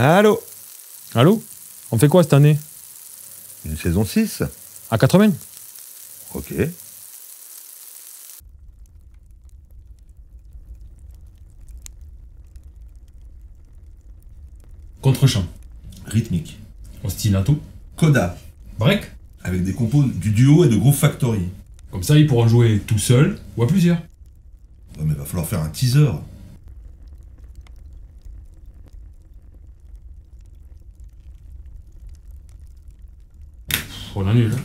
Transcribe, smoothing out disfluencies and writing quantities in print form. Allô? Allô? On fait quoi cette année? Une saison 6. À 80? Ok. Contre-champ. Rythmique. En style into. Coda. Break. Avec des compos du duo et de Groove Factory. Comme ça, ils pourront jouer tout seul ou à plusieurs. Ouais, mais va falloir faire un teaser. On annule.